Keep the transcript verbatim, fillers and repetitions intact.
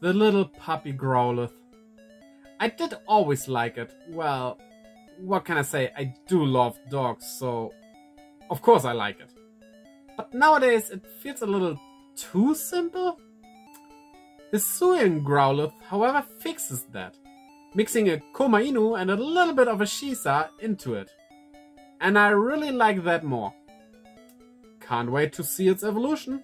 The little puppy Growlithe. I did always like it. Well, what can I say? I do love dogs, so of course I like it. But nowadays it feels a little too simple. Hisuian Growlithe, however, fixes that, mixing a Komainu and a little bit of a Shisa into it. And I really like that more. Can't wait to see its evolution.